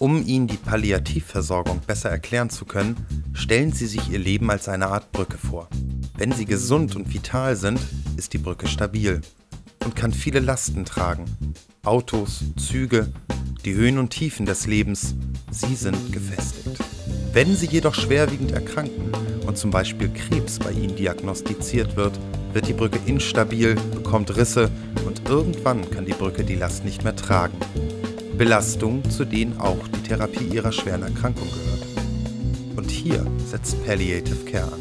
Um Ihnen die Palliativversorgung besser erklären zu können, stellen Sie sich Ihr Leben als eine Art Brücke vor. Wenn Sie gesund und vital sind, ist die Brücke stabil und kann viele Lasten tragen. Autos, Züge, die Höhen und Tiefen des Lebens, sie sind gefestigt. Wenn Sie jedoch schwerwiegend erkranken und zum Beispiel Krebs bei Ihnen diagnostiziert wird, wird die Brücke instabil, bekommt Risse und irgendwann kann die Brücke die Last nicht mehr tragen. Belastungen, zu denen auch die Therapie Ihrer schweren Erkrankung gehört. Und hier setzt Palliative Care an.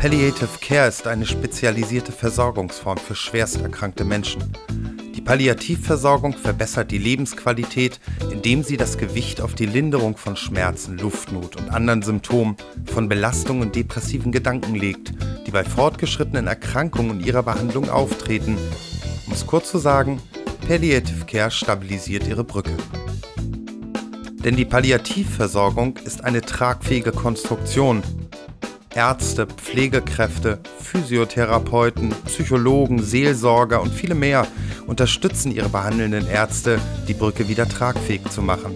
Palliative Care ist eine spezialisierte Versorgungsform für schwersterkrankte Menschen. Die Palliativversorgung verbessert die Lebensqualität, indem sie das Gewicht auf die Linderung von Schmerzen, Luftnot und anderen Symptomen, von Belastungen und depressiven Gedanken legt, die bei fortgeschrittenen Erkrankungen in ihrer Behandlung auftreten. Um es kurz zu sagen, Palliative Care stabilisiert Ihre Brücke. Denn die Palliativversorgung ist eine tragfähige Konstruktion. Ärzte, Pflegekräfte, Physiotherapeuten, Psychologen, Seelsorger und viele mehr unterstützen ihre behandelnden Ärzte, die Brücke wieder tragfähig zu machen.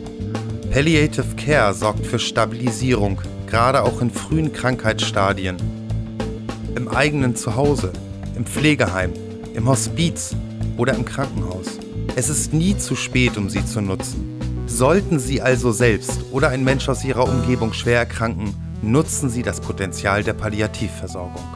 Palliative Care sorgt für Stabilisierung, gerade auch in frühen Krankheitsstadien. Im eigenen Zuhause, im Pflegeheim, im Hospiz oder im Krankenhaus. Es ist nie zu spät, um sie zu nutzen. Sollten Sie also selbst oder ein Mensch aus Ihrer Umgebung schwer erkranken, nutzen Sie das Potenzial der Palliativversorgung.